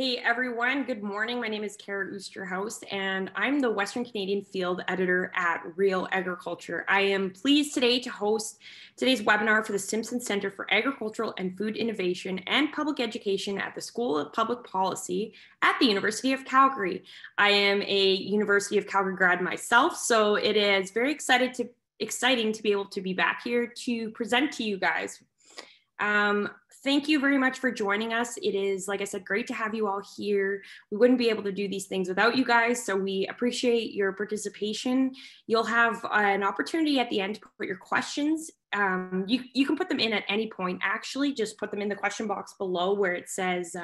Hey everyone, good morning. My name is Kara Oosterhouse and I'm the Western Canadian Field Editor at Real Agriculture. I am pleased today to host today's webinar for the Simpson Centre for Agricultural and Food Innovation and Public Education at the School of Public Policy at the University of Calgary. I am a University of Calgary grad myself, so it is very exciting to be able to be back here to present to you guys. Thank you very much for joining us. It is, like I said, great to have you all here. We wouldn't be able to do these things without you guys, so we appreciate your participation. You'll have an opportunity at the end to put your questions. You can put them in at any point, actually. Just put them in the question box below where it says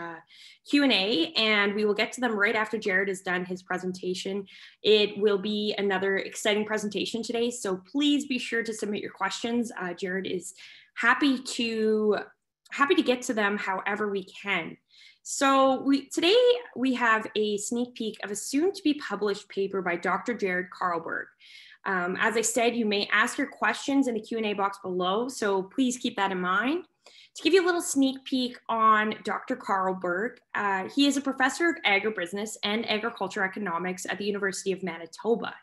Q&A, and we will get to them right after Jared has done his presentation. It will be another exciting presentation today, so please be sure to submit your questions. Jared is happy to get to them however we can. So today we have a sneak peek of a soon-to-be published paper by Dr. Jared Carlberg. As I said, you may ask your questions in the Q&A box below, so please keep that in mind. To give you a little sneak peek on Dr. Carlberg, he is a professor of agribusiness and agriculture economics at the University of Manitoba.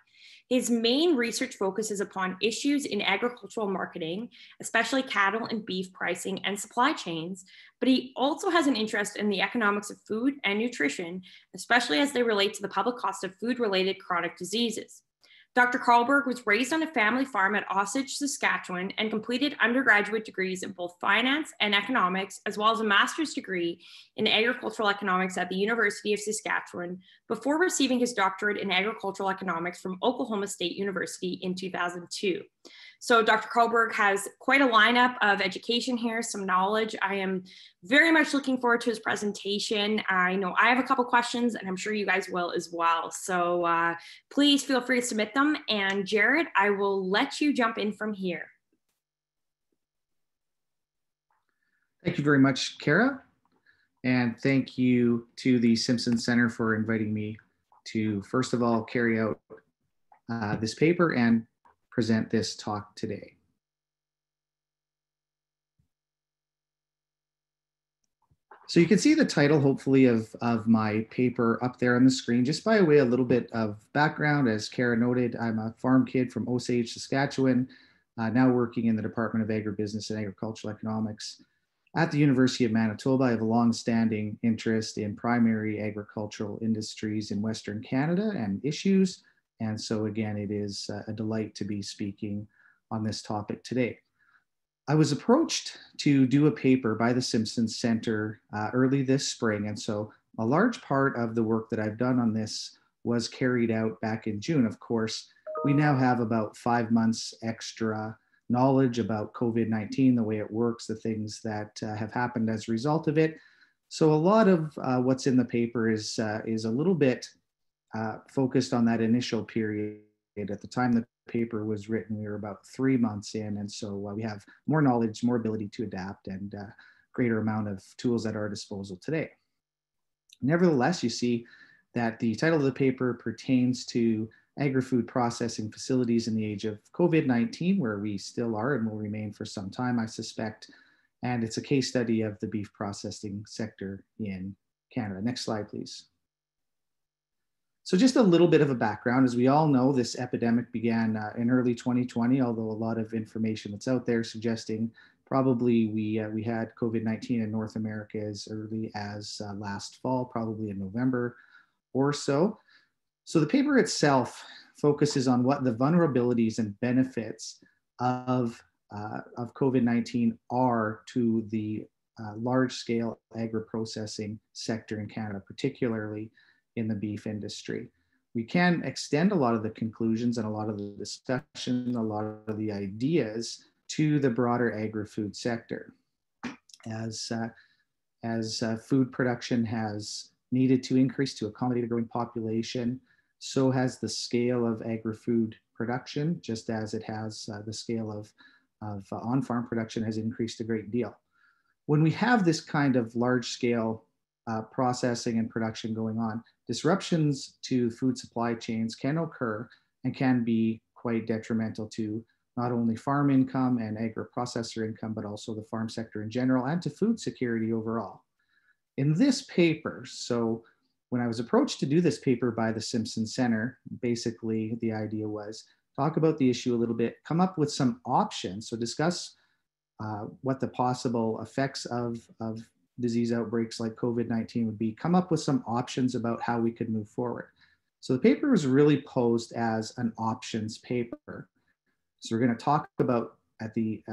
His main research focuses upon issues in agricultural marketing, especially cattle and beef pricing and supply chains, but he also has an interest in the economics of food and nutrition, especially as they relate to the public cost of food-related chronic diseases. Dr. Carlberg was raised on a family farm at Osage, Saskatchewan, and completed undergraduate degrees in both finance and economics, as well as a master's degree in agricultural economics at the University of Saskatchewan, before receiving his doctorate in agricultural economics from Oklahoma State University in 2002. So Dr. Carlberg has quite a lineup of education here, some knowledge. I am very much looking forward to his presentation. I know I have a couple questions and I'm sure you guys will as well. So please feel free to submit them. And Jared, I will let you jump in from here. Thank you very much, Kara. And thank you to the Simpson Center for inviting me to, first of all, carry out this paper and present this talk today. So you can see the title, hopefully, of my paper up there on the screen. Just by way of a little bit of background, as Kara noted, I'm a farm kid from Osage, Saskatchewan, now working in the Department of Agribusiness and Agricultural Economics at the University of Manitoba. I have a long-standing interest in primary agricultural industries in Western Canada and issues. And so again, it is a delight to be speaking on this topic today. I was approached to do a paper by the Simpson Center early this spring. And so a large part of the work that I've done on this was carried out back in June. Of course, we now have about 5 months extra knowledge about COVID-19, the way it works, the things that have happened as a result of it. So a lot of what's in the paper is a little bit focused on that initial period. At the time the paper was written, we were about 3 months in, and so we have more knowledge, more ability to adapt, and a greater amount of tools at our disposal today. Nevertheless, you see that the title of the paper pertains to agri-food processing facilities in the age of COVID-19, where we still are and will remain for some time, I suspect, and it's a case study of the beef processing sector in Canada. Next slide, please. So just a little bit of a background. As we all know, this epidemic began in early 2020, although a lot of information that's out there suggesting probably we had COVID-19 in North America as early as last fall, probably in November or so. So the paper itself focuses on what the vulnerabilities and benefits of COVID-19 are to the large-scale agri-processing sector in Canada, particularly in the beef industry. We can extend a lot of the conclusions and a lot of the discussion, a lot of the ideas to the broader agri-food sector. As food production has needed to increase to accommodate a growing population, so has the scale of agri-food production, just as it has the scale of on-farm production has increased a great deal. When we have this kind of large-scale processing and production going on, disruptions to food supply chains can occur and can be quite detrimental to not only farm income and agri-processor income, but also the farm sector in general and to food security overall. in this paper, so when I was approached to do this paper by the Simpson Center, basically the idea was talk about the issue a little bit, come up with some options. So discuss what the possible effects of disease outbreaks like COVID-19 would be, come up with some options about how we could move forward. So the paper was really posed as an options paper. So we're going to talk about we're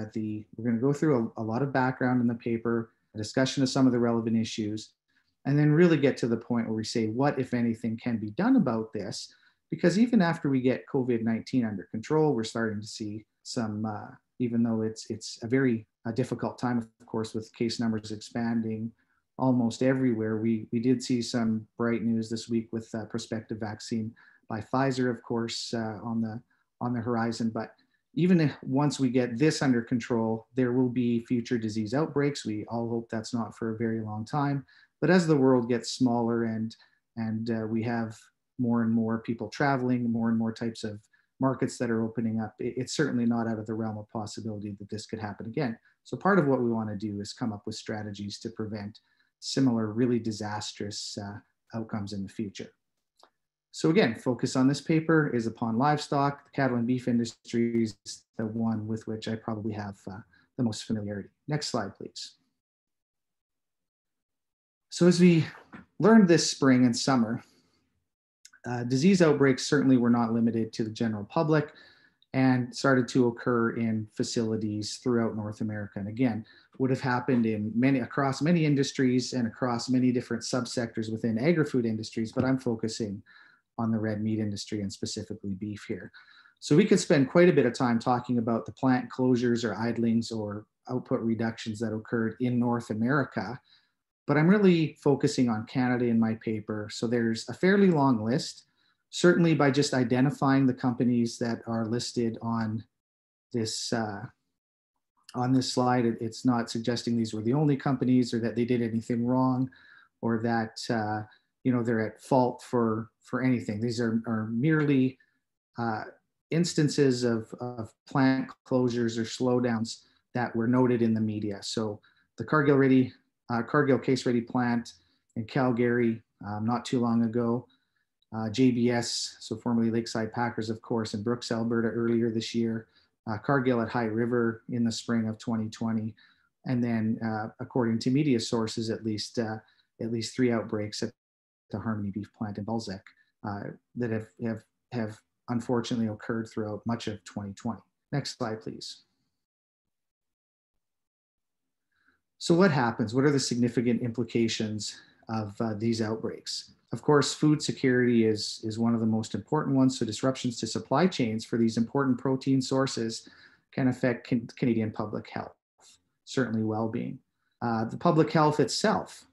going to go through a lot of background in the paper, a discussion of some of the relevant issues, and then really get to the point where we say, what, if anything, can be done about this? Because even after we get COVID-19 under control, we're starting to see some, even though it's a very difficult time, of course, with case numbers expanding almost everywhere, we did see some bright news this week with a prospective vaccine by Pfizer, of course, on the horizon. But even if once we get this under control, there will be future disease outbreaks. We all hope that's not for a very long time. But as the world gets smaller and we have more and more people traveling, more and more types of markets that are opening up, it's certainly not out of the realm of possibility that this could happen again. So part of what we want to do is come up with strategies to prevent similar really disastrous outcomes in the future. So again, focus on this paper is upon livestock. The cattle and beef industry is the one with which I probably have the most familiarity. Next slide, please. So as we learned this spring and summer, disease outbreaks certainly were not limited to the general public and started to occur in facilities throughout North America. And again, would have happened in across many industries and across many different subsectors within agri-food industries, but I'm focusing on the red meat industry and specifically beef here. So we could spend quite a bit of time talking about the plant closures or idlings or output reductions that occurred in North America, but I'm really focusing on Canada in my paper. So there's a fairly long list, certainly by just identifying the companies that are listed on this slide. It's not suggesting these were the only companies or that they did anything wrong or that you know, they're at fault for anything. These are merely instances of plant closures or slowdowns that were noted in the media. So the Cargill case-ready plant in Calgary not too long ago. JBS, so formerly Lakeside Packers, of course, in Brooks, Alberta earlier this year. Cargill at High River in the spring of 2020. And then, according to media sources, at least three outbreaks at the Harmony Beef plant in Balzac that have unfortunately occurred throughout much of 2020. Next slide, please. So what happens? What are the significant implications of these outbreaks? Of course, food security is one of the most important ones. So disruptions to supply chains for these important protein sources can affect Canadian public health, certainly well-being. The public health itself.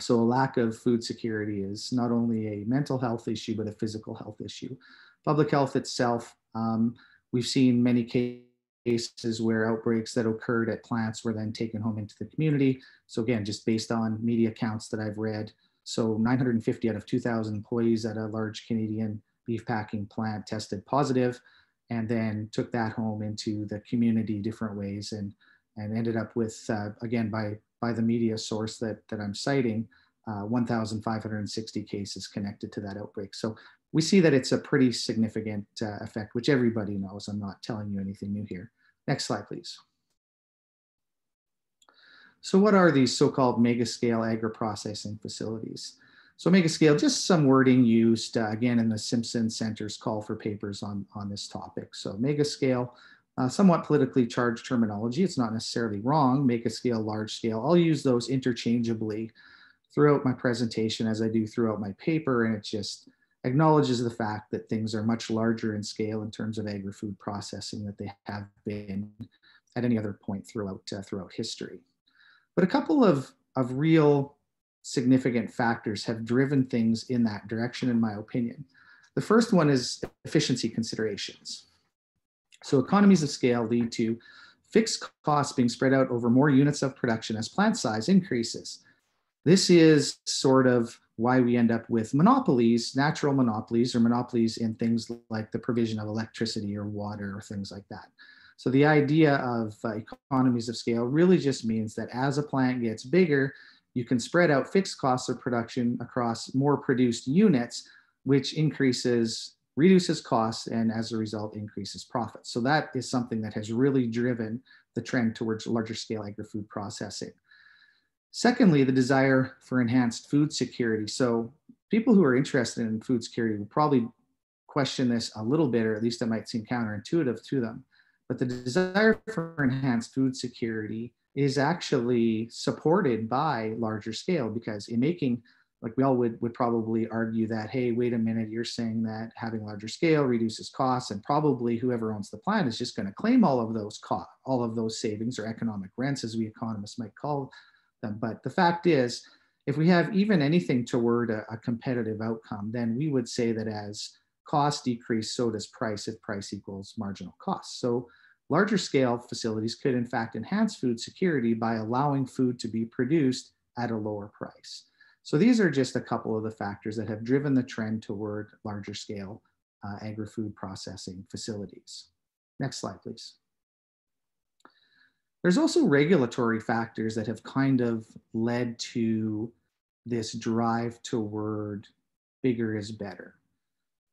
So a lack of food security is not only a mental health issue, but a physical health issue. Public health itself, we've seen many cases where outbreaks that occurred at plants were then taken home into the community. So again, just based on media accounts that I've read, so 950 out of 2,000 employees at a large Canadian beef packing plant tested positive and then took that home into the community different ways and ended up with, again, by the media source that I'm citing, 1,560 cases connected to that outbreak. So we see that it's a pretty significant effect, which everybody knows. I'm not telling you anything new here. Next slide, please. So what are these so-called mega-scale agri-processing facilities? So mega-scale, just some wording used, again, in the Simpson Center's call for papers on this topic. So mega-scale, somewhat politically charged terminology. It's not necessarily wrong. Mega-scale, large-scale. I'll use those interchangeably throughout my presentation as I do throughout my paper, and it just acknowledges the fact that things are much larger in scale in terms of agri-food processing than they have been at any other point throughout history. But a couple of real significant factors have driven things in that direction, in my opinion. The first one is efficiency considerations. So economies of scale lead to fixed costs being spread out over more units of production as plant size increases. This is sort of why we end up with monopolies, natural monopolies, or monopolies in things like the provision of electricity or water or things like that. So the idea of economies of scale really just means that as a plant gets bigger, you can spread out fixed costs of production across more produced units, which reduces costs and as a result increases profits. So that is something that has really driven the trend towards larger scale agri-food processing. Secondly, the desire for enhanced food security. So people who are interested in food security will probably question this a little bit, or at least it might seem counterintuitive to them. But the desire for enhanced food security is actually supported by larger scale, because in making, like we all would probably argue that, hey, wait a minute, you're saying that having larger scale reduces costs, and probably whoever owns the plant is just going to claim all of those costs, all of those savings, or economic rents as we economists might call them. But the fact is, if we have even anything toward a competitive outcome, then we would say that as cost decrease, so does price if price equals marginal cost. So larger scale facilities could in fact enhance food security by allowing food to be produced at a lower price. So these are just a couple of the factors that have driven the trend toward larger scale agri-food processing facilities. Next slide, please. There's also regulatory factors that have kind of led to this drive toward bigger is better.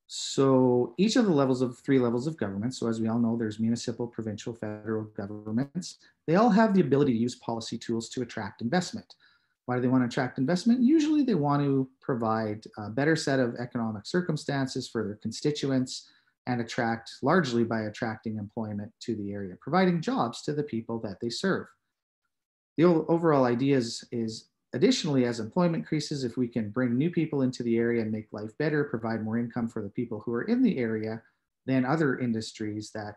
So each of the three levels of government, so as we all know, there's municipal, provincial, federal governments, they all have the ability to use policy tools to attract investment. Why do they want to attract investment? Usually they want to provide a better set of economic circumstances for their constituents and attract, largely by attracting employment to the area, providing jobs to the people that they serve. The overall idea is additionally, as employment increases, if we can bring new people into the area and make life better, provide more income for the people who are in the area, then other industries that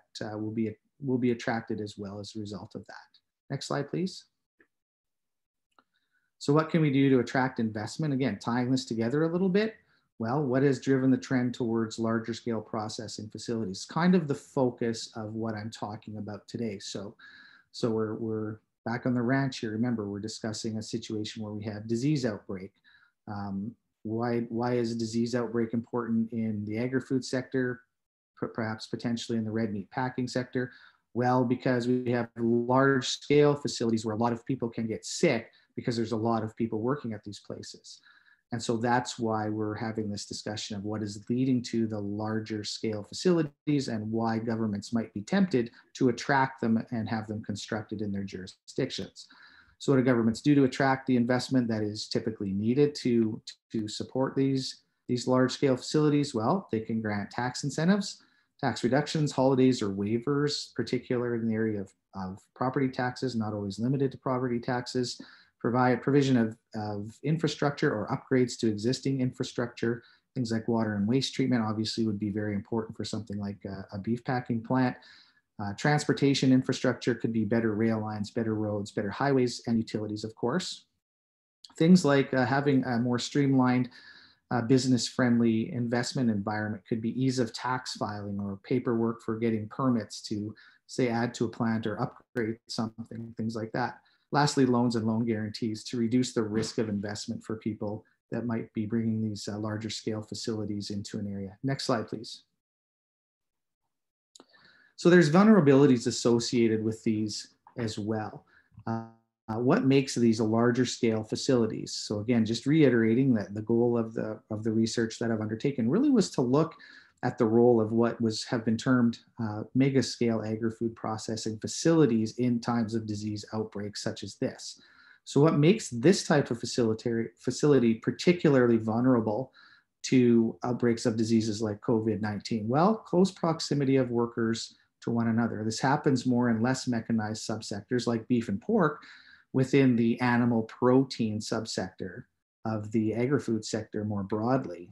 will be attracted as well as a result of that. Next slide, please. So what can we do to attract investment? Again, tying this together a little bit. Well, what has driven the trend towards larger scale processing facilities? Kind of the focus of what I'm talking about today. So we're back on the ranch here. Remember, we're discussing a situation where we have disease outbreak. Why is a disease outbreak important in the agri-food sector, perhaps potentially in the red meat packing sector? Well, because we have large scale facilities where a lot of people can get sick because there's a lot of people working at these places. And so that's why we're having this discussion of what is leading to the larger scale facilities and why governments might be tempted to attract them and have them constructed in their jurisdictions. So what do governments do to attract the investment that is typically needed to support these large scale facilities? Well, they can grant tax incentives, tax reductions, holidays, or waivers, particularly in the area of property taxes, not always limited to property taxes. Provide provision of infrastructure or upgrades to existing infrastructure. Things like water and waste treatment obviously would be very important for something like a beef packing plant. Transportation infrastructure could be better rail lines, better roads, better highways and utilities, of course. Things like having a more streamlined business-friendly investment environment could be ease of tax filing or paperwork for getting permits to, say, add to a plant or upgrade something, things like that. Lastly, loans and loan guarantees to reduce the risk of investment for people that might be bringing these larger scale facilities into an area. Next slide, please. So there's vulnerabilities associated with these as well. What makes these larger scale facilities? So again, just reiterating that the goal of the research that I've undertaken really was to look at the role of what have been termed mega scale agri-food processing facilities in times of disease outbreaks such as this. So what makes this type of facility particularly vulnerable to outbreaks of diseases like COVID-19? Well, close proximity of workers to one another. This happens more in less mechanized subsectors like beef and pork within the animal protein subsector of the agri-food sector more broadly.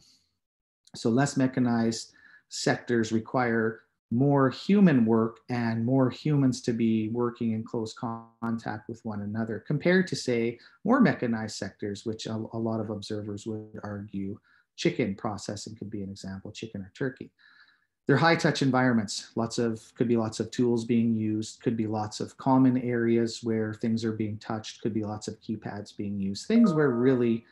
So less mechanized sectors require more human work and more humans to be working in close contact with one another compared to, say, more mechanized sectors, which a lot of observers would argue chicken processing could be an example, chicken or turkey. They're high touch environments, could be lots of tools being used, could be lots of common areas where things are being touched, could be lots of keypads being used, things where really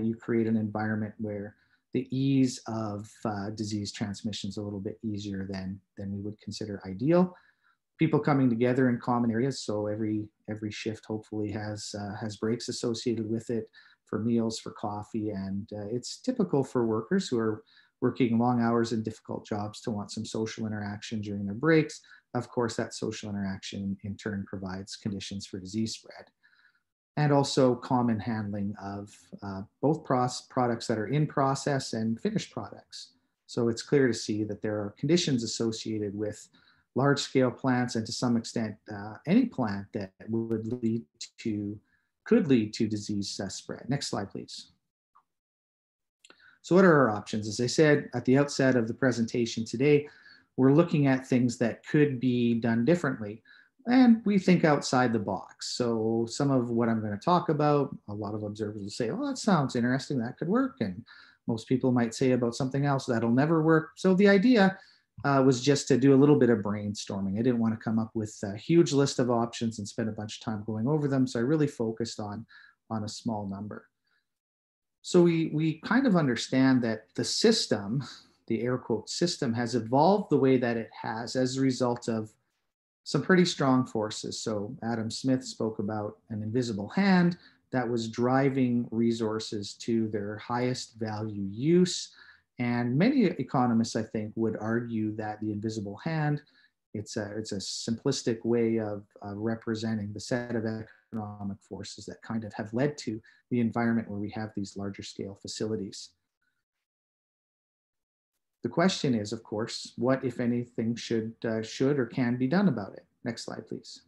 you create an environment where the ease of disease transmission is a little bit easier than we would consider ideal. people coming together in common areas. So every shift hopefully has breaks associated with it for meals, for coffee, and it's typical for workers who are working long hours and difficult jobs to want some social interaction during their breaks. Of course, that social interaction in turn provides conditions for disease spread. And also common handling of both products that are in process and finished products. So it's clear to see that there are conditions associated with large-scale plants, and to some extent any plant, that could lead to disease spread. Next slide, please. So what are our options? As I said at the outset of the presentation today, we're looking at things that could be done differently, and we think outside the box. So some of what I'm going to talk about, a lot of observers will say, oh, that sounds interesting, that could work. And most people might say about something else, that'll never work. So the idea was just to do a little bit of brainstorming. I didn't want to come up with a huge list of options and spend a bunch of time going over them. So I really focused on a small number. So we kind of understand that the system, the air quote system, has evolved the way that it has as a result of some pretty strong forces. So Adam Smith spoke about an invisible hand that was driving resources to their highest value use. And many economists, I think, would argue that the invisible hand, it's a simplistic way of representing the set of economic forces that kind of have led to the environment where we have these larger scale facilities. The question is, of course, what, if anything, should or can be done about it? Next slide, please.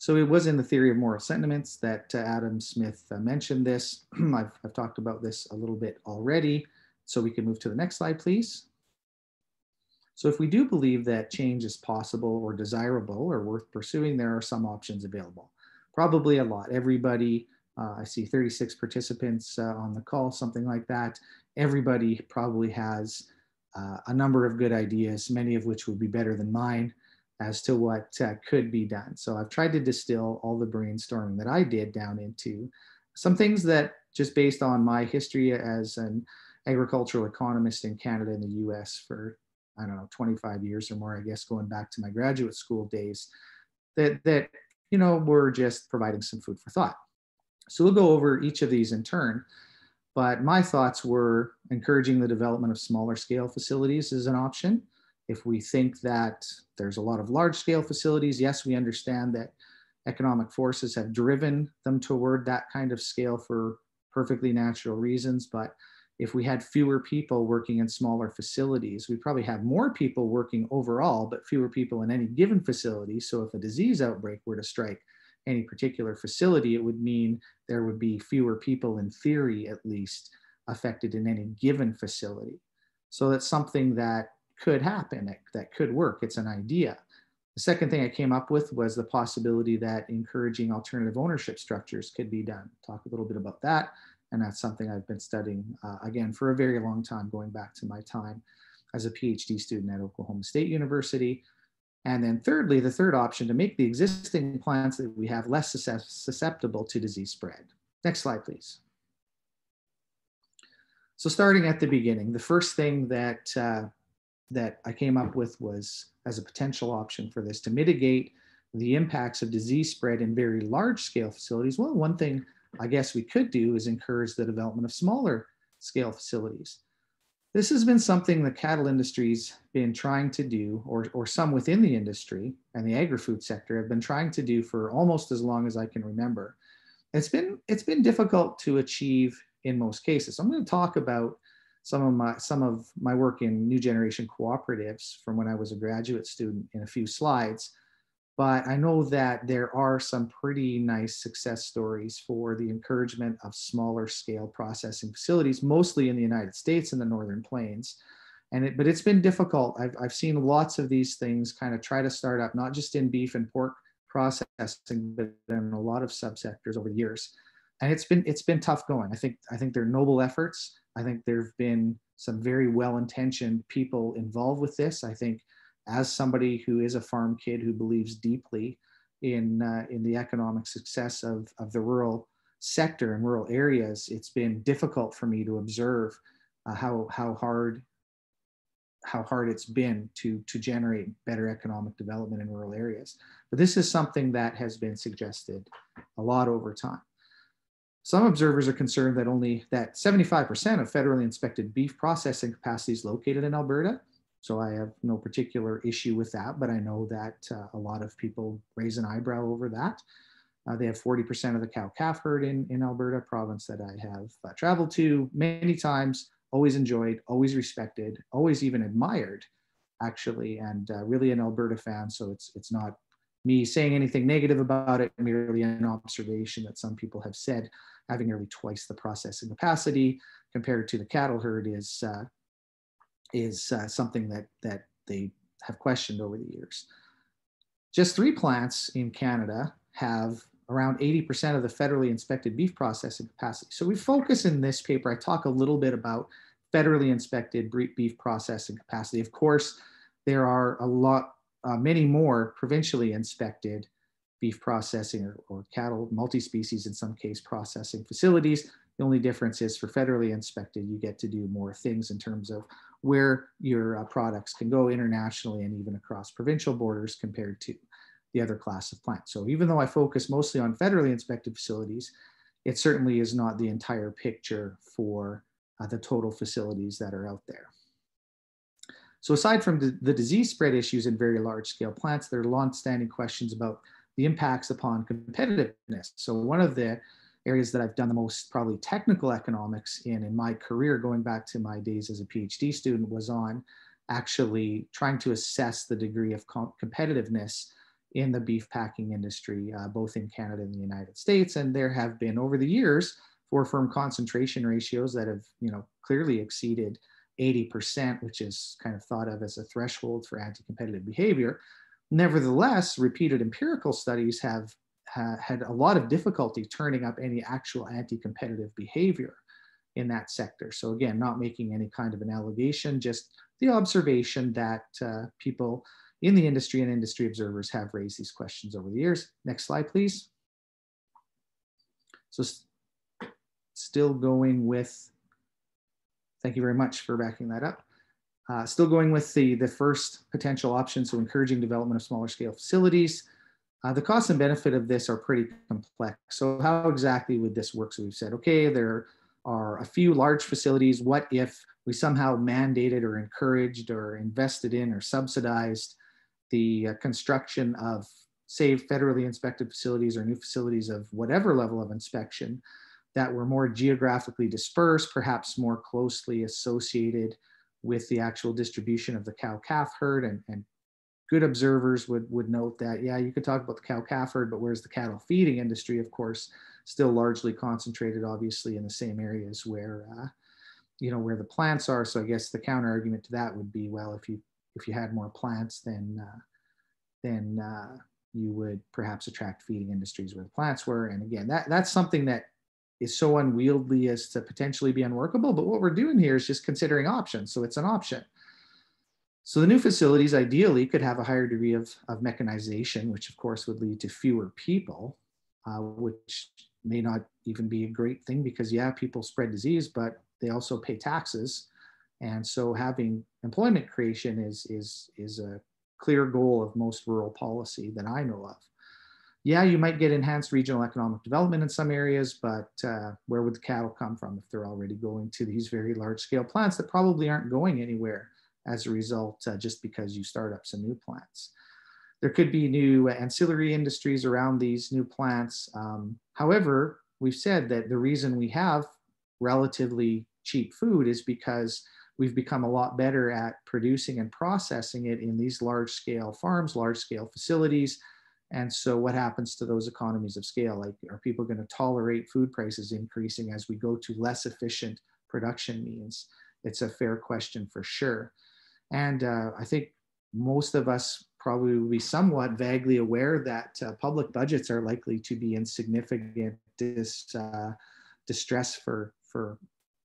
So it was in the Theory of Moral Sentiments that Adam Smith mentioned this. I've talked about this a little bit already, so we can move to the next slide, please. So if we do believe that change is possible or desirable or worth pursuing, there are some options available. Probably a lot. Everybody, I see 36 participants on the call, something like that. Everybody probably has a number of good ideas, many of which would be better than mine, as to what could be done. So I've tried to distill all the brainstorming that I did down into some things that, just based on my history as an agricultural economist in Canada and the US for, I don't know, 25 years or more, I guess, going back to my graduate school days, that you know, were just providing some food for thought. So we'll go over each of these in turn, but my thoughts were encouraging the development of smaller scale facilities is an option. If we think that there's a lot of large scale facilities, yes, we understand that economic forces have driven them toward that kind of scale for perfectly natural reasons. But if we had fewer people working in smaller facilities, we'd probably have more people working overall, but fewer people in any given facility. So if a disease outbreak were to strike any particular facility, it would mean there would be fewer people, in theory at least, affected in any given facility. So that's something that could happen, that could work. It's an idea. The second thing I came up with was the possibility that encouraging alternative ownership structures could be done. Talk a little bit about that. And that's something I've been studying again for a very long time, going back to my time as a PhD student at Oklahoma State University. And then thirdly, the third option, to make the existing plants that we have less susceptible to disease spread. Next slide, please. So starting at the beginning, the first thing that I came up with was, as a potential option for this, to mitigate the impacts of disease spread in very large scale facilities. Well, one thing I guess we could do is encourage the development of smaller scale facilities. This has been something the cattle industry's been trying to do, or some within the industry and the agri-food sector have been trying to do for almost as long as I can remember. It's been difficult to achieve in most cases. So I'm going to talk about some of my work in new generation cooperatives from when I was a graduate student in a few slides, but I know that there are some pretty nice success stories for the encouragement of smaller scale processing facilities, mostly in the United States and the Northern Plains. But it's been difficult. I've seen lots of these things kind of try to start up, not just in beef and pork processing, but in a lot of subsectors over the years. And it's been tough going. I think they're noble efforts. I think there've been some very well-intentioned people involved with this. I think, as somebody who is a farm kid who believes deeply in the economic success of the rural sector and rural areas, it's been difficult for me to observe how hard how hard it's been to generate better economic development in rural areas. But this is something that has been suggested a lot over time. Some observers are concerned that 75% of federally inspected beef processing capacity is located in Alberta. So I have no particular issue with that, but I know that a lot of people raise an eyebrow over that. They have 40% of the cow-calf herd in Alberta, province that I have traveled to many times, always enjoyed, always respected, always even admired, actually, and really an Alberta fan. So it's not me saying anything negative about it, merely an observation that some people have said having nearly twice the processing capacity compared to the cattle herd is something that they have questioned over the years. Just 3 plants in Canada have around 80% of the federally inspected beef processing capacity. So we focus in this paper, I talk a little bit about federally inspected beef processing capacity. Of course, there are many more provincially inspected beef processing or cattle, multi-species in some case, processing facilities. The only difference is for federally inspected, you get to do more things in terms of where your products can go internationally and even across provincial borders compared to the other class of plants. So even though I focus mostly on federally inspected facilities, it certainly is not the entire picture for the total facilities that are out there. So aside from the disease spread issues in very large scale plants, there are longstanding questions about the impacts upon competitiveness. So one of the areas that I've done the most probably technical economics in my career, going back to my days as a PhD student, was on actually trying to assess the degree of competitiveness in the beef packing industry, both in Canada and the United States. And there have been over the years 4 firm concentration ratios that have clearly exceeded 80%, which is kind of thought of as a threshold for anti-competitive behavior. Nevertheless, repeated empirical studies have had a lot of difficulty turning up any actual anti-competitive behavior in that sector. So again, not making any kind of an allegation, just the observation that people in the industry and industry observers have raised these questions over the years. Next slide, please. So still going with, thank you very much for backing that up. Still going with the first potential option, so encouraging development of smaller scale facilities. The cost and benefit of this are pretty complex. So how exactly would this work? So we've said, okay, there are a few large facilities. What if we somehow mandated or encouraged or invested in or subsidized the construction of, say, federally inspected facilities or new facilities of whatever level of inspection that were more geographically dispersed, perhaps more closely associated with the actual distribution of the cow-calf herd? And good observers would note that, yeah, you could talk about the cow-calf herd, but where's the cattle feeding industry, of course, still largely concentrated, obviously, in the same areas where, where the plants are. So I guess the counter argument to that would be, well, if you had more plants, then you would perhaps attract feeding industries where the plants were. And again, that's something that is so unwieldy as to potentially be unworkable. But what we're doing here is just considering options. So it's an option. So the new facilities ideally could have a higher degree of mechanization, which of course would lead to fewer people, which may not even be a great thing because, yeah, people spread disease, but they also pay taxes. And so having employment creation is a clear goal of most rural policy that I know of. Yeah, you might get enhanced regional economic development in some areas, but where would the cattle come from if they're already going to these very large scale plants that probably aren't going anywhere as a result, just because you start up some new plants? There could be new ancillary industries around these new plants. However, we've said that the reason we have relatively cheap food is because we've become a lot better at producing and processing it in these large scale farms, large scale facilities. And so what happens to those economies of scale? Like, are people going to tolerate food prices increasing as we go to less efficient production means? It's a fair question for sure. And I think most of us probably will be somewhat vaguely aware that public budgets are likely to be in significant distress for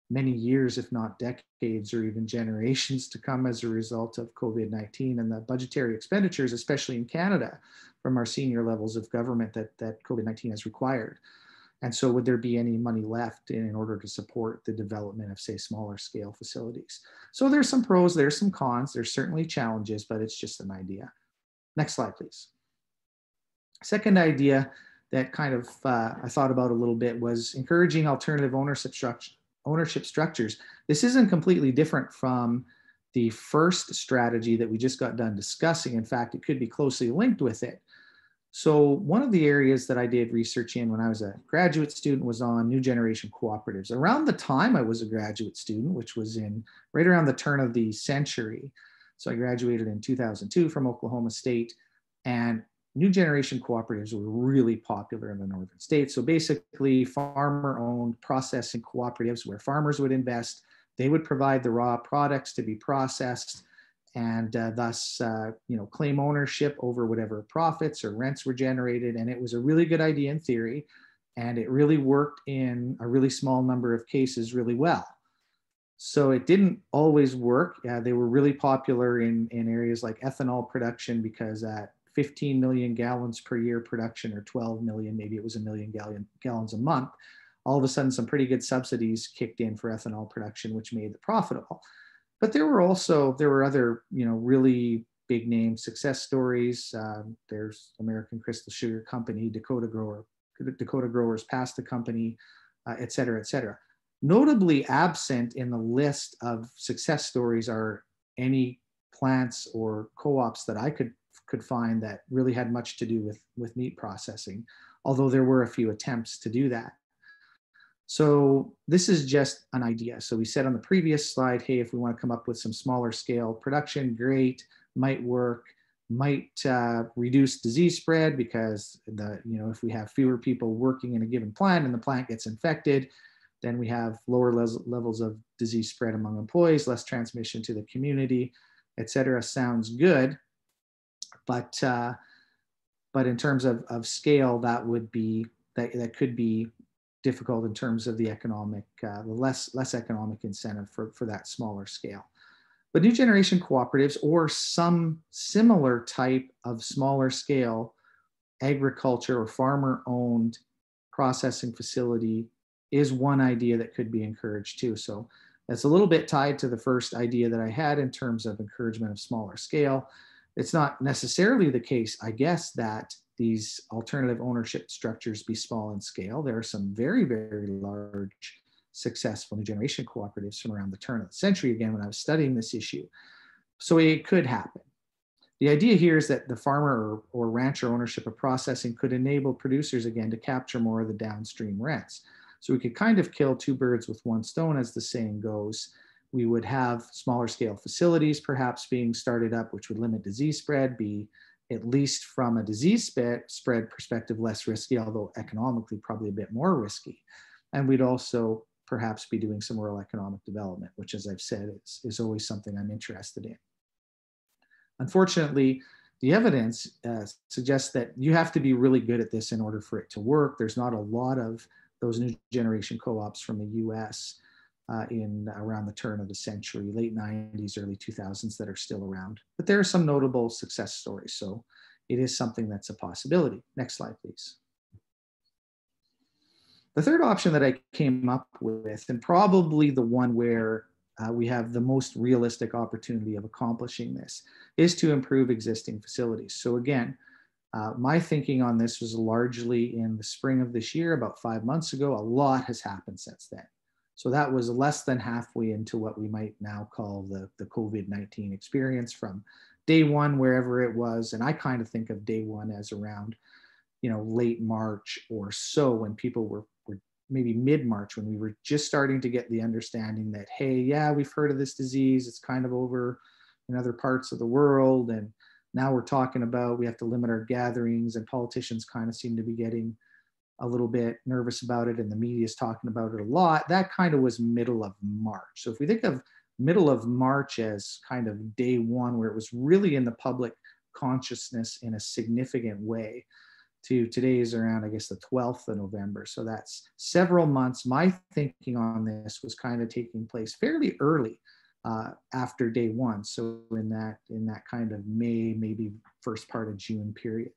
many years, if not decades or even generations to come, as a result of COVID-19 and the budgetary expenditures, especially in Canada, from our senior levels of government that COVID-19 has required. And so would there be any money left in order to support the development of, say, smaller scale facilities? So there's some pros, there's some cons, there's certainly challenges, but it's just an idea. Next slide, please. Second idea that kind of I thought about a little bit was encouraging alternative ownership structures. This isn't completely different from the first strategy that we just got done discussing. In fact, it could be closely linked with it. So one of the areas that I did research in when I was a graduate student was on new generation cooperatives. Around the time I was a graduate student, which was in right around the turn of the century. So I graduated in 2002 from Oklahoma State, and new generation cooperatives were really popular in the northern states. So basically farmer-owned processing cooperatives where farmers would invest, they would provide the raw products to be processed, and thus, you know, claim ownership over whatever profits or rents were generated. And it was a really good idea in theory, and it really worked in a really small number of cases really well. So it didn't always work. They were really popular in areas like ethanol production, because at 15 million gallons per year production, or 12 million, maybe it was a million gallons a month, all of a sudden some pretty good subsidies kicked in for ethanol production, which made it profitable. But there were other, you know, really big name success stories. There's American Crystal Sugar Company, Dakota Growers Pasta Company, et cetera, et cetera. Notably absent in the list of success stories are any plants or co-ops that I could find that really had much to do with meat processing, although there were a few attempts to do that. So this is just an idea. So we said on the previous slide, hey, if we want to come up with some smaller scale production, great, might work, might reduce disease spread, because the, you know, if we have fewer people working in a given plant and the plant gets infected, then we have lower levels of disease spread among employees, less transmission to the community, et cetera. Sounds good, but in terms of scale, that would be, that could be difficult in terms of the economic, less economic incentive for that smaller scale. But new generation cooperatives or some similar type of smaller scale agriculture or farmer owned processing facility is one idea that could be encouraged too. So that's a little bit tied to the first idea that I had in terms of encouragement of smaller scale. It's not necessarily the case, I guess, that these alternative ownership structures be small in scale. There are some very, very large, successful new generation cooperatives from around the turn of the century, again, when I was studying this issue. So it could happen. The idea here is that the farmer or rancher ownership of processing could enable producers, again, to capture more of the downstream rents. So we could kind of kill two birds with one stone, as the saying goes. We would have smaller scale facilities perhaps being started up, which would limit disease spread, be at least from a disease spread perspective, less risky, although economically probably a bit more risky. And we'd also perhaps be doing some rural economic development, which, as I've said, is always something I'm interested in. Unfortunately, the evidence suggests that you have to be really good at this in order for it to work. There's not a lot of those new generation co-ops from the US in around the turn of the century, late 90s, early 2000s, that are still around. But there are some notable success stories, so it is something that's a possibility. Next slide, please. The third option that I came up with, and probably the one where we have the most realistic opportunity of accomplishing this, is to improve existing facilities. So again, my thinking on this was largely in the spring of this year, about 5 months ago. A lot has happened since then. So that was less than halfway into what we might now call the COVID-19 experience, from day one, wherever it was. And I kind of think of day one as around, you know, late March or so, when people were maybe mid-March, when we were just starting to get the understanding that, hey, yeah, we've heard of this disease. It's kind of over in other parts of the world. And now we're talking about we have to limit our gatherings, and politicians kind of seem to be getting a little bit nervous about it, and the media is talking about it a lot. That kind of was middle of March. So if we think of middle of March as kind of day one, where it was really in the public consciousness in a significant way, to today's around, I guess, the 12th of November. So that's several months. My thinking on this was kind of taking place fairly early after day one. So in that kind of May, maybe first part of June period.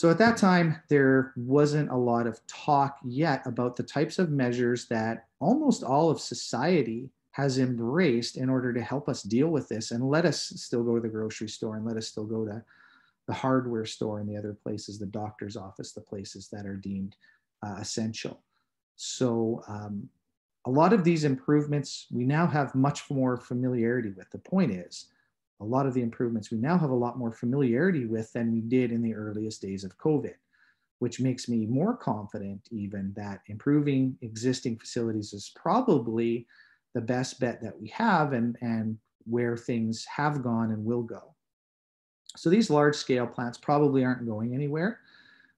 So at that time, there wasn't a lot of talk yet about the types of measures that almost all of society has embraced in order to help us deal with this and let us still go to the grocery store and let us still go to the hardware store and the other places, the doctor's office, the places that are deemed essential. So a lot of these improvements, we now have much more familiarity with. The point is, a lot of the improvements we now have a lot more familiarity with than we did in the earliest days of COVID, which makes me more confident even that improving existing facilities is probably the best bet that we have and where things have gone and will go. So these large scale plants probably aren't going anywhere,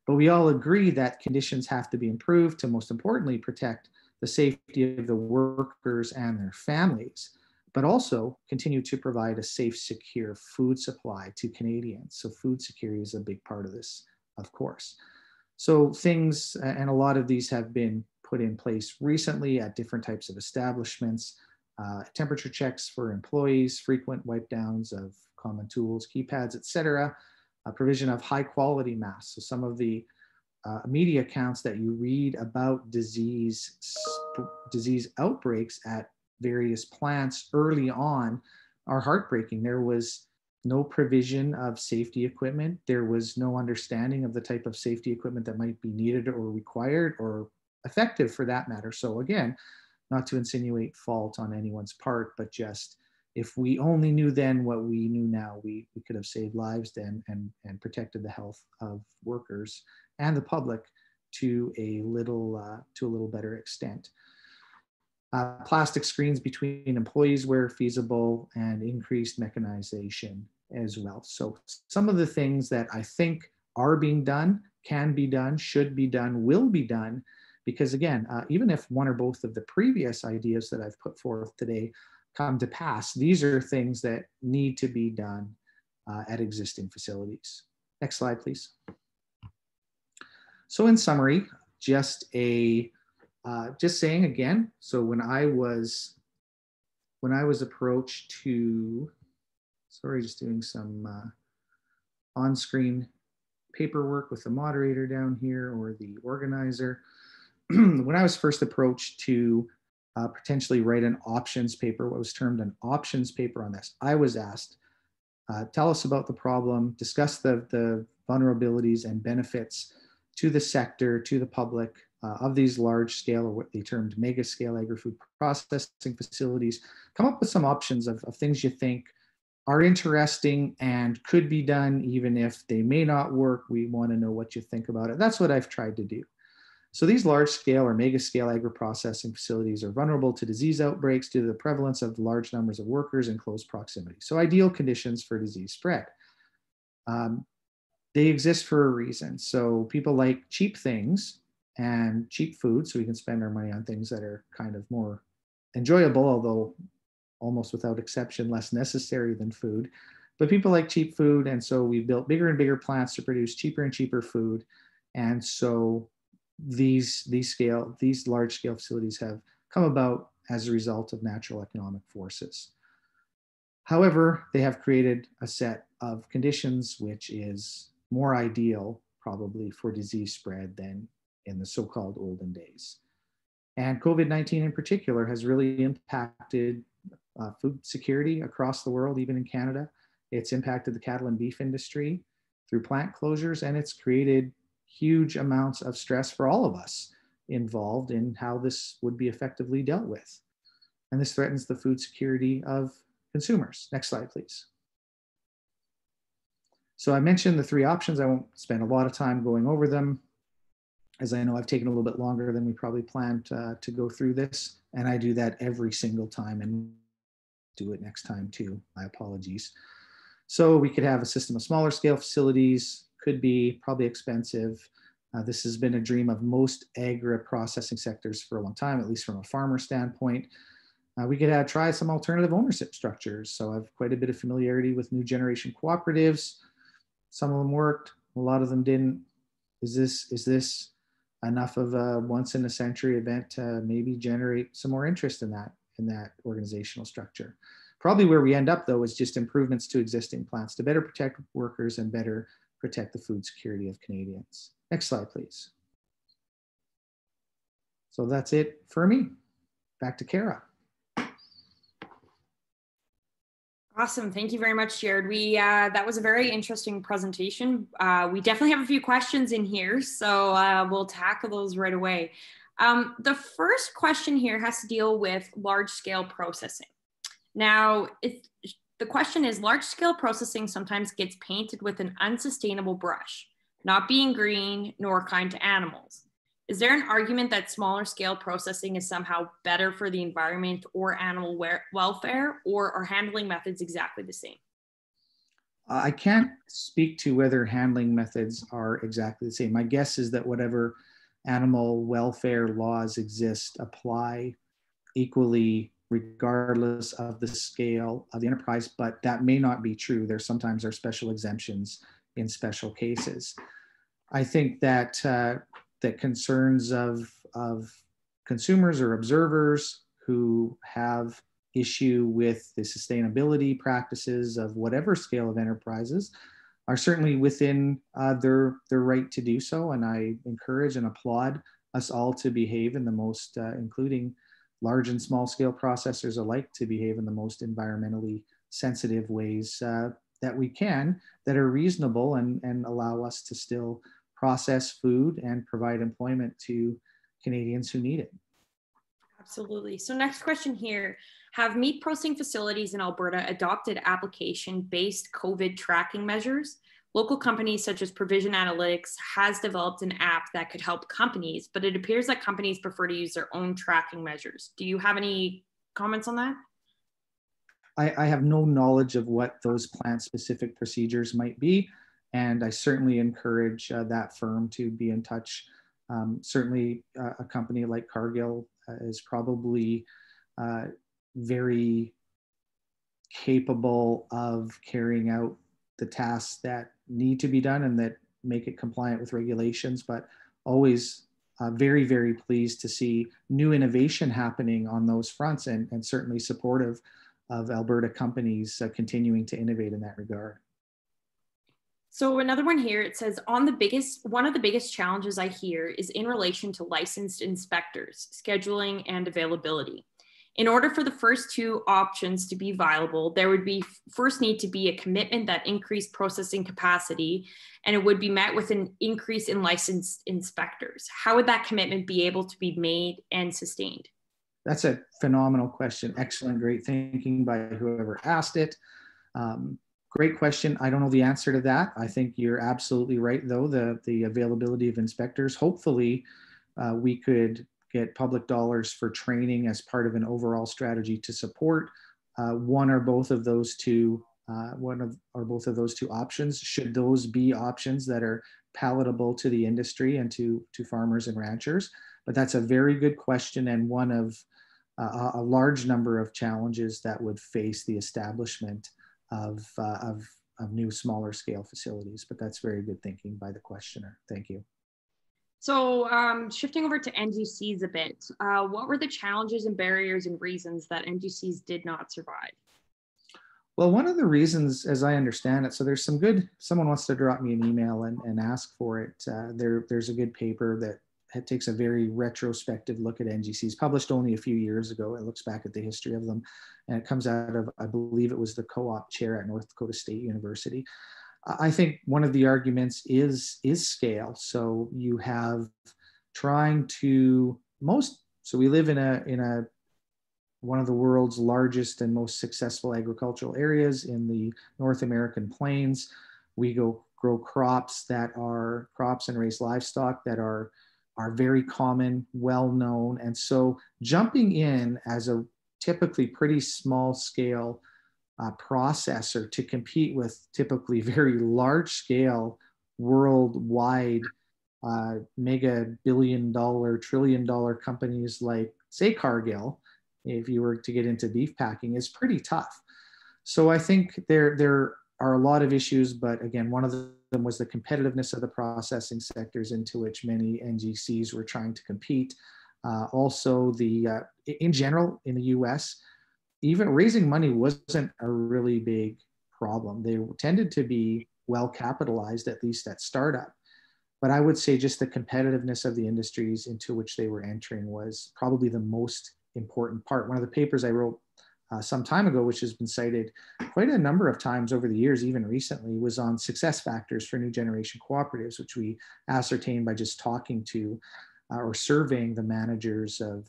but we all agree that conditions have to be improved to, most importantly, protect the safety of the workers and their families, but also continue to provide a safe, secure food supply to Canadians. So food security is a big part of this, of course. So things, and a lot of these have been put in place recently at different types of establishments, temperature checks for employees, frequent wipe downs of common tools, keypads, etc., a provision of high quality masks. So some of the media accounts that you read about disease outbreaks at various plants early on are heartbreaking. There was no provision of safety equipment. There was no understanding of the type of safety equipment that might be needed or required or effective for that matter. So again, not to insinuate fault on anyone's part, but just if we only knew then what we knew now, we could have saved lives then and protected the health of workers and the public to a little better extent. Plastic screens between employees where feasible, and increased mechanization as well. So some of the things that I think are being done, can be done, should be done, will be done, because again, even if one or both of the previous ideas that I've put forth today come to pass, these are things that need to be done at existing facilities. Next slide, please. So in summary, just saying again, so when I was approached to, sorry, just doing some on-screen paperwork with the moderator down here or the organizer. When I was first approached to potentially write an options paper, what was termed an options paper on this, I was asked, tell us about the problem, discuss the vulnerabilities and benefits to the sector, to the public, of these large scale or what they termed mega scale agri-food processing facilities. Come up with some options of things you think are interesting and could be done, even if they may not work. We want to know what you think about it. That's what I've tried to do. So these large scale or mega scale agri-processing facilities are vulnerable to disease outbreaks due to the prevalence of large numbers of workers in close proximity. So ideal conditions for disease spread. They exist for a reason. So people like cheap things and cheap food, so we can spend our money on things that are kind of more enjoyable, although almost without exception, less necessary than food. But people like cheap food, and so we've built bigger and bigger plants to produce cheaper and cheaper food. And so these large scale facilities have come about as a result of natural economic forces. However, they have created a set of conditions which is more ideal probably for disease spread than in the so-called olden days. And COVID-19 in particular has really impacted food security across the world, even in Canada. It's impacted the cattle and beef industry through plant closures, and it's created huge amounts of stress for all of us involved in how this would be effectively dealt with. And this threatens the food security of consumers. Next slide, please. So I mentioned the three options. I won't spend a lot of time going over them, as I know I've taken a little bit longer than we probably planned to go through this. And I do that every single time and do it next time too, my apologies. So we could have a system of smaller scale facilities, could be probably expensive. This has been a dream of most agri-processing sectors for a long time, at least from a farmer standpoint. We could try some alternative ownership structures. So I have quite a bit of familiarity with new generation cooperatives. Some of them worked, a lot of them didn't. Is this enough of a once in a century event to maybe generate some more interest in that organizational structure? Probably where we end up though is just improvements to existing plants to better protect workers and better protect the food security of Canadians. Next slide, please. So that's it for me. Back to Kara. Awesome, thank you very much, Jared. That was a very interesting presentation. We definitely have a few questions in here, so we'll tackle those right away. The first question here has to deal with large-scale processing. Now, the question is, large-scale processing sometimes gets painted with an unsustainable brush, not being green nor kind to animals. Is there an argument that smaller scale processing is somehow better for the environment or animal welfare, or are handling methods exactly the same? I can't speak to whether handling methods are exactly the same. My guess is that whatever animal welfare laws exist apply equally regardless of the scale of the enterprise, but that may not be true. There sometimes are special exemptions in special cases. I think that that concerns of consumers or observers who have issue with the sustainability practices of whatever scale of enterprises are certainly within their right to do so. And I encourage and applaud us all to behave in the most, including large and small scale processors alike, to behave in the most environmentally sensitive ways that we can, that are reasonable and allow us to still process food and provide employment to Canadians who need it. Absolutely. So next question here, have meat processing facilities in Alberta adopted application-based COVID tracking measures? Local companies such as Provision Analytics has developed an app that could help companies, but it appears that companies prefer to use their own tracking measures. Do you have any comments on that? I have no knowledge of what those plant-specific procedures might be. And I certainly encourage that firm to be in touch. Certainly a company like Cargill is probably very capable of carrying out the tasks that need to be done and that make it compliant with regulations, but always very, very pleased to see new innovation happening on those fronts, and certainly supportive of Alberta companies continuing to innovate in that regard. So another one here, it says, one of the biggest challenges I hear is in relation to licensed inspectors, scheduling and availability. In order for the first two options to be viable, there would be first need to be a commitment that increased processing capacity, and it would be met with an increase in licensed inspectors. How would that commitment be able to be made and sustained? That's a phenomenal question. Excellent, great thinking by whoever asked it. Great question. I don't know the answer to that. I think you're absolutely right, though, the availability of inspectors. Hopefully, we could get public dollars for training as part of an overall strategy to support one or both of those two options, should those be options that are palatable to the industry and to farmers and ranchers. But that's a very good question, and one of a large number of challenges that would face the establishment of new smaller scale facilities. But that's very good thinking by the questioner. Thank you. So shifting over to NGCs a bit, what were the challenges and barriers and reasons that NGCs did not survive? Well, one of the reasons, as I understand it, so there's some good, someone wants to drop me an email and ask for it. There's a good paper that takes a very retrospective look at NGCs, published only a few years ago. It looks back at the history of them, and it comes out of, I believe it was the co-op chair at North Dakota State University. I think one of the arguments is scale. So you have trying to so we live in one of the world's largest and most successful agricultural areas in the North American plains. We grow crops that are and raise livestock that are very common, well-known. And so jumping in as a typically pretty small scale processor to compete with typically very large scale, worldwide, mega billion-dollar, trillion-dollar companies like, say, Cargill, if you were to get into beef packing, is pretty tough. So I think there are a lot of issues, but again, one of them was the competitiveness of the processing sectors into which many NGCs were trying to compete. Also, in general, in the US, even raising money wasn't a really big problem. They tended to be well capitalized, at least at startup. But I would say just the competitiveness of the industries into which they were entering was probably the most important part. One of the papers I wrote some time ago, which has been cited quite a number of times over the years, even recently, was on success factors for new generation cooperatives, which we ascertained by just talking to or surveying the managers of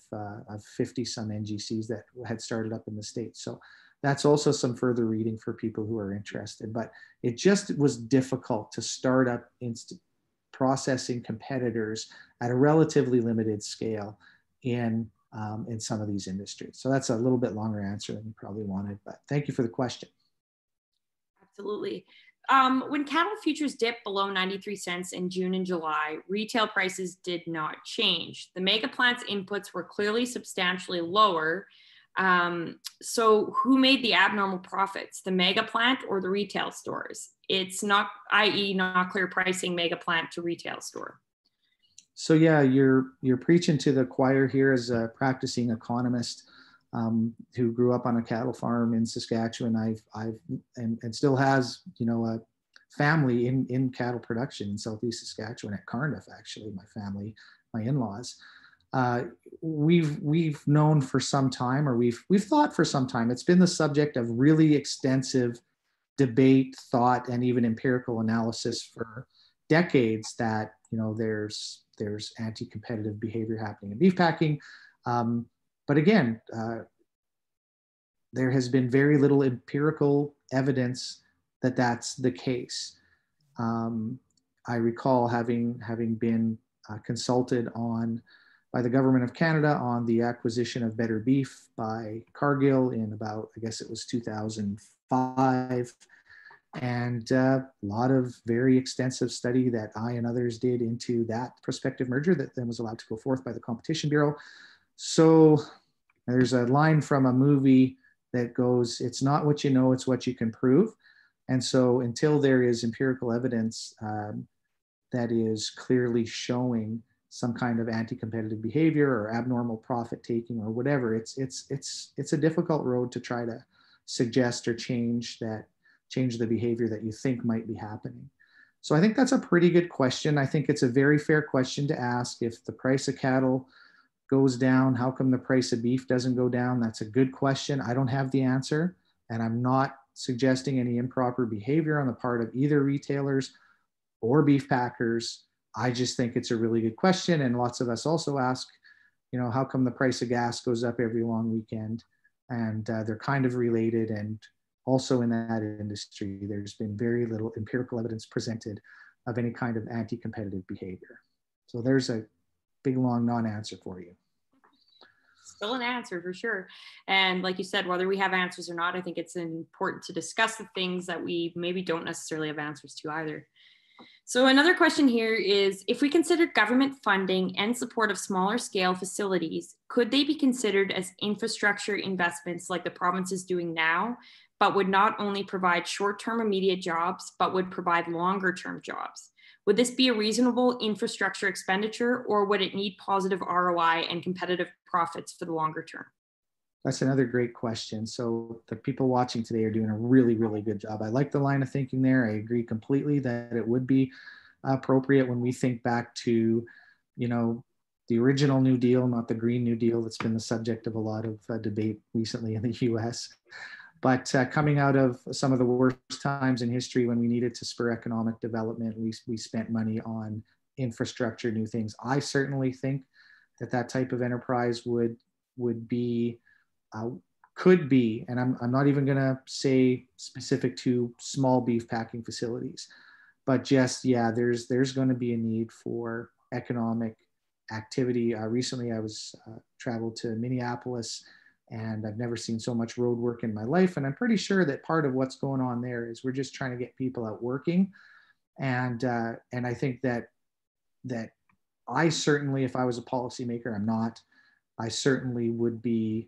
50 some NGCs that had started up in the States. So that's also some further reading for people who are interested, but it just was difficult to start up processing competitors at a relatively limited scale in some of these industries. So that's a little bit longer answer than you probably wanted, but thank you for the question. Absolutely. When cattle futures dipped below 93 cents in June and July, retail prices did not change. The mega plants' inputs were clearly substantially lower. So who made the abnormal profits, the mega plant or the retail stores? It's not, i.e. not clear pricing mega plant to retail store. So yeah, you're preaching to the choir here as a practicing economist who grew up on a cattle farm in Saskatchewan. And still has, you know, a family in cattle production in Southeast Saskatchewan at Carnif, actually, my family, my in-laws. We've known for some time, or we've thought for some time, it's been the subject of really extensive debate, thought, and even empirical analysis for decades that, you know, there's anti-competitive behavior happening in beef packing. But again, there has been very little empirical evidence that that's the case. I recall having been consulted on by the government of Canada on the acquisition of Better Beef by Cargill in about, I guess it was 2005. And a lot of very extensive study that I and others did into that prospective merger that then was allowed to go forth by the Competition Bureau. So there's a line from a movie that goes, it's not what you know, it's what you can prove. And so until there is empirical evidence that is clearly showing some kind of anti-competitive behavior or abnormal profit taking or whatever, it's a difficult road to try to suggest or change the behavior that you think might be happening. So I think that's a pretty good question. I think it's a very fair question to ask. If the price of cattle goes down, how come the price of beef doesn't go down? That's a good question. I don't have the answer, and I'm not suggesting any improper behavior on the part of either retailers or beef packers. I just think it's a really good question. And lots of us also ask, you know, how come the price of gas goes up every long weekend? And they're kind of related. And also in that industry, there's been very little empirical evidence presented of any kind of anti-competitive behavior. So there's a big, long non-answer for you. Still an answer for sure. And like you said, whether we have answers or not, I think it's important to discuss the things that we maybe don't necessarily have answers to either. So another question here is, if we consider government funding and support of smaller scale facilities, could they be considered as infrastructure investments like the province is doing now, but would not only provide short-term immediate jobs, but would provide longer-term jobs? Would this be a reasonable infrastructure expenditure, or would it need positive ROI and competitive profits for the longer term? That's another great question. So the people watching today are doing a really, really good job. I like the line of thinking there. I agree completely that it would be appropriate when we think back to, you know, the original New Deal, not the Green New Deal that's been the subject of a lot of debate recently in the US. But coming out of some of the worst times in history when we needed to spur economic development, we spent money on infrastructure, new things. I certainly think that that type of enterprise would be could be, and I'm not even gonna say specific to small beef packing facilities, but just, yeah, there's gonna be a need for economic activity. Recently I was traveled to Minneapolis, and I've never seen so much road work in my life. And I'm pretty sure that part of what's going on there is we're just trying to get people out working. And I think that I certainly, if I was a policymaker, I'm not, I certainly would be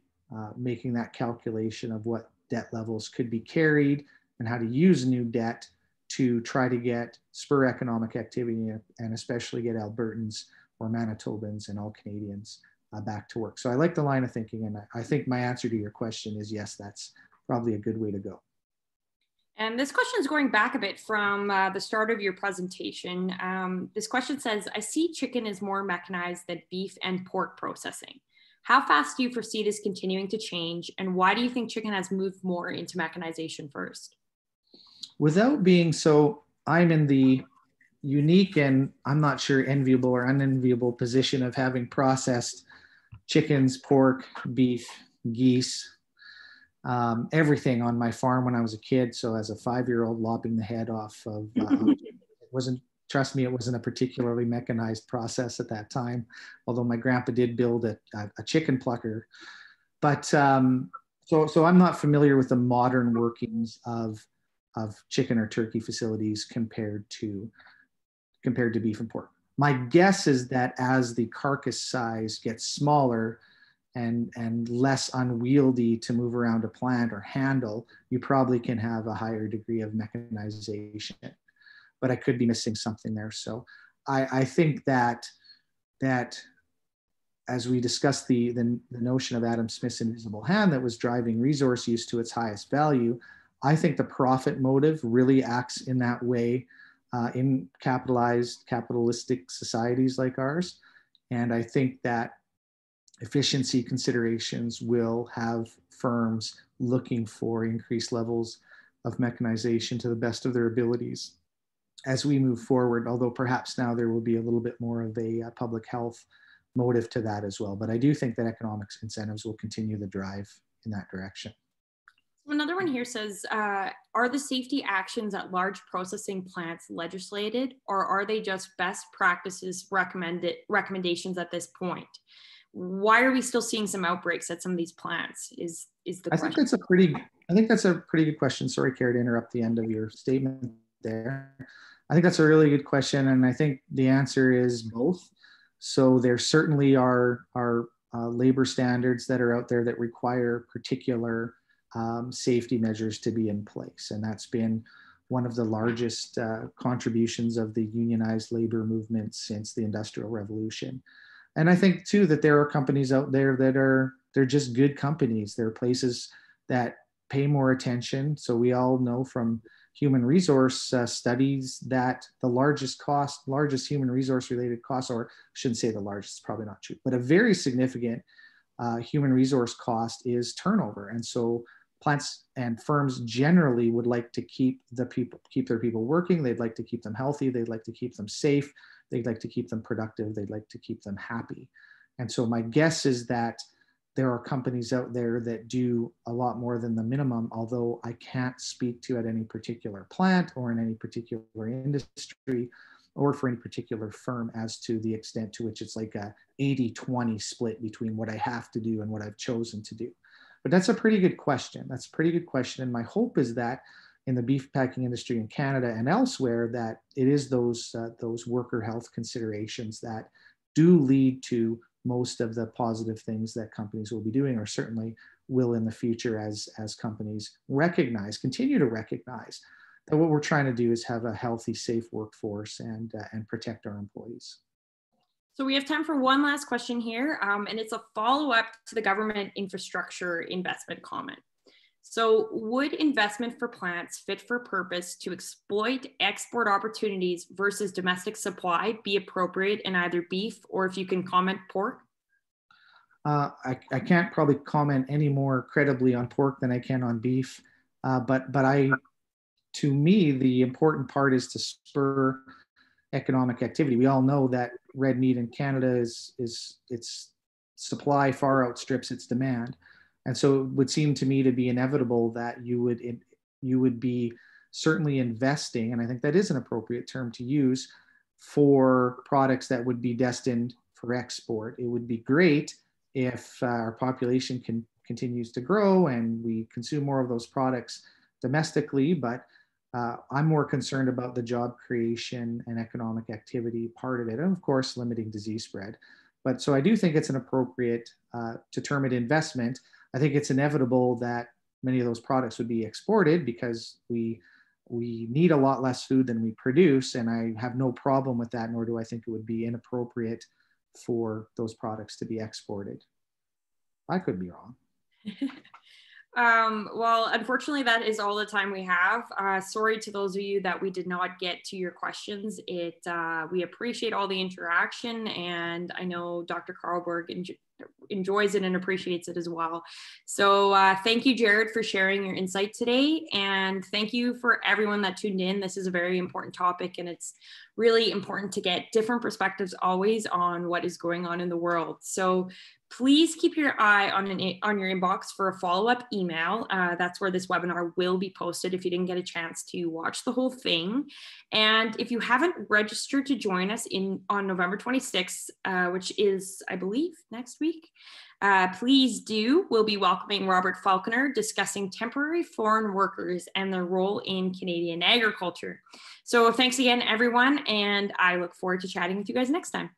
making that calculation of what debt levels could be carried and how to use new debt to try to spur economic activity, and especially get Albertans or Manitobans and all Canadians back to work. So I like the line of thinking, and I think my answer to your question is yes, that's probably a good way to go. And this question is going back a bit from the start of your presentation. This question says, I see chicken is more mechanized than beef and pork processing. How fast do you foresee this continuing to change? And why do you think chicken has moved more into mechanization first? Without being so, I'm in the unique and I'm not sure enviable or unenviable position of having processed chickens, pork, beef, geese, everything on my farm when I was a kid. So as a 5-year-old, lopping the head off of, it wasn't, trust me, it wasn't a particularly mechanized process at that time, although my grandpa did build a chicken plucker. But so I'm not familiar with the modern workings of chicken or turkey facilities compared to beef and pork. My guess is that as the carcass size gets smaller and less unwieldy to move around a plant or handle, you probably can have a higher degree of mechanization. But I could be missing something there. So I think that as we discussed the notion of Adam Smith's invisible hand that was driving resource use to its highest value, I think the profit motive really acts in that way in capitalistic societies like ours. And I think that efficiency considerations will have firms looking for increased levels of mechanization to the best of their abilities as we move forward, although perhaps now there will be a little bit more of a public health motive to that as well. But I do think that economic incentives will continue the drive in that direction. Another one here says, are the safety actions at large processing plants legislated, or are they just best practices recommendations at this point? Why are we still seeing some outbreaks at some of these plants is the question. I think that's a pretty good question. Sorry, Kara, to interrupt the end of your statement there. I think that's a really good question. And I think the answer is both. So there certainly are labor standards that are out there that require particular safety measures to be in place. And that's been one of the largest contributions of the unionized labor movement since the Industrial Revolution. And I think too, that there are companies out there that they're just good companies. They're places that pay more attention. So we all know from human resource studies that the largest human resource related costs, or I shouldn't say the largest, it's probably not true, but a very significant human resource cost is turnover. And so plants and firms generally would like to keep their people working. They'd like to keep them healthy. They'd like to keep them safe. They'd like to keep them productive. They'd like to keep them happy. And so my guess is that there are companies out there that do a lot more than the minimum, although I can't speak to at any particular plant or in any particular industry or for any particular firm as to the extent to which it's like a 80-20 split between what I have to do and what I've chosen to do. But that's a pretty good question. That's a pretty good question. And my hope is that in the beef packing industry in Canada and elsewhere, that it is those worker health considerations that do lead to most of the positive things that companies will be doing, or certainly will in the future as companies continue to recognize that what we're trying to do is have a healthy, safe workforce and protect our employees. So we have time for one last question here, and it's a follow-up to the government infrastructure investment comment. So would investment for plants fit for purpose to exploit export opportunities versus domestic supply be appropriate in either beef or, if you can comment, pork? I can't probably comment any more credibly on pork than I can on beef, but to me, the important part is to spur economic activity. We all know that red meat in Canada is its supply far outstrips its demand, and so it would seem to me to be inevitable that you would be certainly investing, and I think that is an appropriate term to use, for products that would be destined for export. It would be great if our population continues to grow and we consume more of those products domestically, but I'm more concerned about the job creation and economic activity part of it, and of course limiting disease spread. But so I do think it's an appropriate to term it investment. I think it's inevitable that many of those products would be exported because we need a lot less food than we produce, and I have no problem with that, nor do I think it would be inappropriate for those products to be exported. I could be wrong. Well, unfortunately, that is all the time we have. Sorry to those of you that we did not get to your questions. We appreciate all the interaction, and I know Dr. Carlberg enjoys it and appreciates it as well. So thank you, Jared, for sharing your insight today. And thank you for everyone that tuned in. This is a very important topic, and it's really important to get different perspectives always on what is going on in the world. So please keep your eye on your inbox for a follow-up email. That's where this webinar will be posted if you didn't get a chance to watch the whole thing. And if you haven't registered to join us on November 26th, which is, I believe, next week, please do. We'll be welcoming Robert Falconer, discussing temporary foreign workers and their role in Canadian agriculture. So thanks again, everyone, and I look forward to chatting with you guys next time.